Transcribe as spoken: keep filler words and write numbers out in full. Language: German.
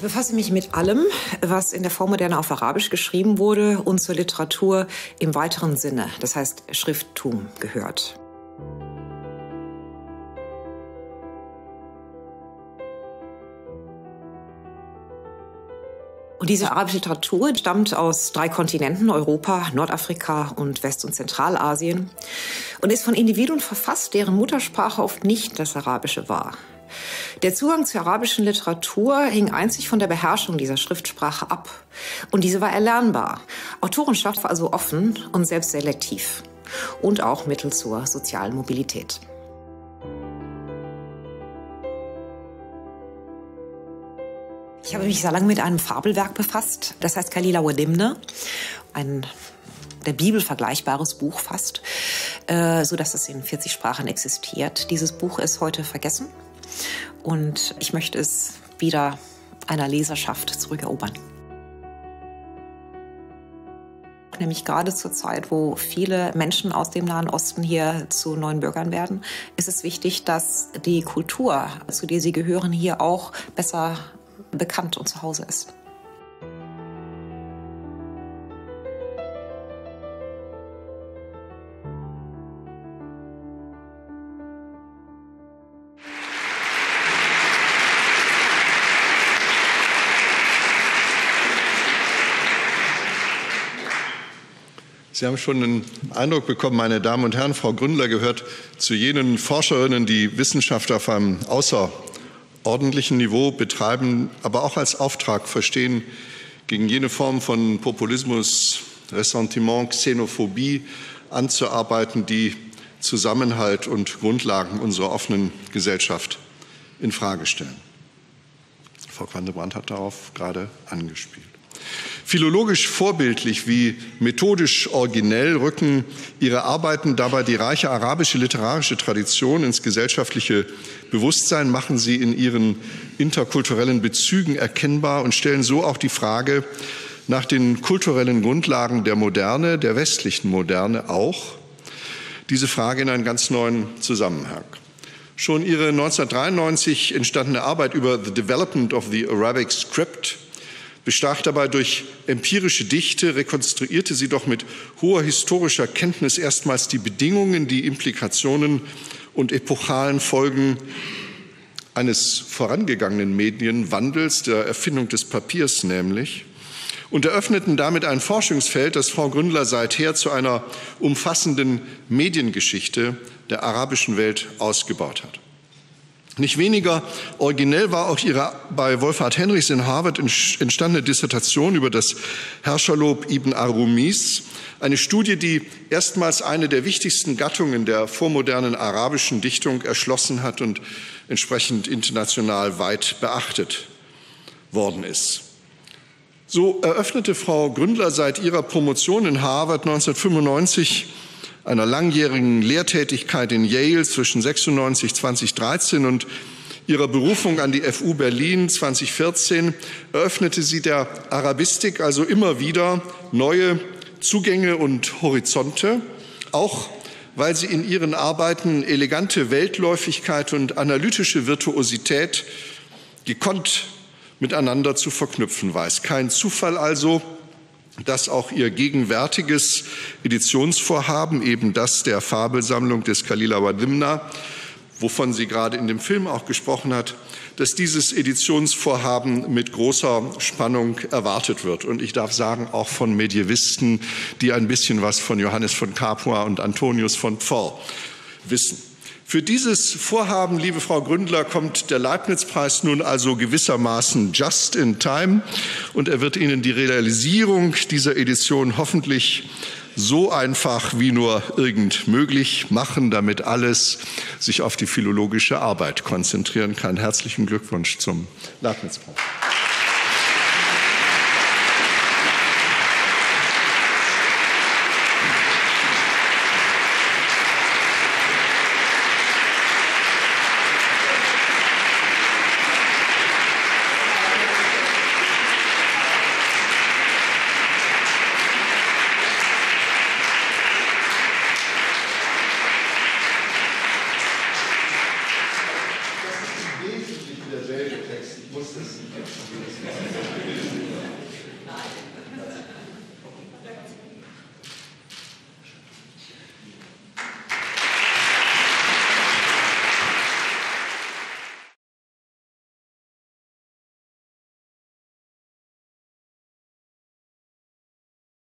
Ich befasse mich mit allem, was in der Vormoderne auf Arabisch geschrieben wurde und zur Literatur im weiteren Sinne, das heißt Schrifttum, gehört. Und diese arabische Literatur stammt aus drei Kontinenten, Europa, Nordafrika und West- und Zentralasien, und ist von Individuen verfasst, deren Muttersprache oft nicht das Arabische war. Der Zugang zur arabischen Literatur hing einzig von der Beherrschung dieser Schriftsprache ab. Und diese war erlernbar. Autorenschaft war also offen und selbst selektiv. Und auch Mittel zur sozialen Mobilität. Ich habe mich sehr lange mit einem Fabelwerk befasst, das heißt Kalila wa Dimna, ein der Bibel vergleichbares Buch fast, äh, sodass es in vierzig Sprachen existiert. Dieses Buch ist heute vergessen und ich möchte es wieder einer Leserschaft zurückerobern. Nämlich gerade zur Zeit, wo viele Menschen aus dem Nahen Osten hier zu neuen Bürgern werden, ist es wichtig, dass die Kultur, zu der sie gehören, hier auch besser bekannt und zu Hause ist. Sie haben schon einen Eindruck bekommen, meine Damen und Herren, Frau Gründler gehört zu jenen Forscherinnen, die Wissenschaft auf einem außerordentlichen Niveau betreiben, aber auch als Auftrag verstehen, gegen jene Form von Populismus, Ressentiment, Xenophobie anzuarbeiten, die Zusammenhalt und Grundlagen unserer offenen Gesellschaft infrage stellen. Frau Quante-Brandt hat darauf gerade angespielt. Philologisch vorbildlich wie methodisch originell rücken ihre Arbeiten dabei die reiche arabische literarische Tradition ins gesellschaftliche Bewusstsein, machen sie in ihren interkulturellen Bezügen erkennbar und stellen so auch die Frage nach den kulturellen Grundlagen der Moderne, der westlichen Moderne auch, diese Frage in einen ganz neuen Zusammenhang. Schon ihre neunzehnhundertdreiundneunzig entstandene Arbeit über The Development of the Arabic Script bestach dabei durch empirische Dichte, rekonstruierte sie doch mit hoher historischer Kenntnis erstmals die Bedingungen, die Implikationen und epochalen Folgen eines vorangegangenen Medienwandels, der Erfindung des Papiers nämlich, und eröffneten damit ein Forschungsfeld, das Frau Gründler seither zu einer umfassenden Mediengeschichte der arabischen Welt ausgebaut hat. Nicht weniger originell war auch ihre bei Wolfhard Henrichs in Harvard entstandene Dissertation über das Herrscherlob Ibn Arumis, eine Studie, die erstmals eine der wichtigsten Gattungen der vormodernen arabischen Dichtung erschlossen hat und entsprechend international weit beachtet worden ist. So eröffnete Frau Gründler seit ihrer Promotion in Harvard neunzehnhundertfünfundneunzig einer langjährigen Lehrtätigkeit in Yale zwischen sechsundneunzig und zweitausenddreizehn und ihrer Berufung an die F U Berlin zweitausendvierzehn eröffnete sie der Arabistik also immer wieder neue Zugänge und Horizonte, auch weil sie in ihren Arbeiten elegante Weltläufigkeit und analytische Virtuosität gekonnt miteinander zu verknüpfen weiß. Kein Zufall also, dass auch ihr gegenwärtiges Editionsvorhaben, eben das der Fabelsammlung des Kalila wa Dimna, wovon sie gerade in dem Film auch gesprochen hat, dass dieses Editionsvorhaben mit großer Spannung erwartet wird. Und ich darf sagen, auch von Medievisten, die ein bisschen was von Johannes von Capua und Antonius von Pfor wissen. Für dieses Vorhaben, liebe Frau Gründler, kommt der Leibniz-Preis nun also gewissermaßen just in time, und er wird Ihnen die Realisierung dieser Edition hoffentlich so einfach wie nur irgend möglich machen, damit alles sich auf die philologische Arbeit konzentrieren kann. Herzlichen Glückwunsch zum Leibniz-Preis. Text. Ich muss das.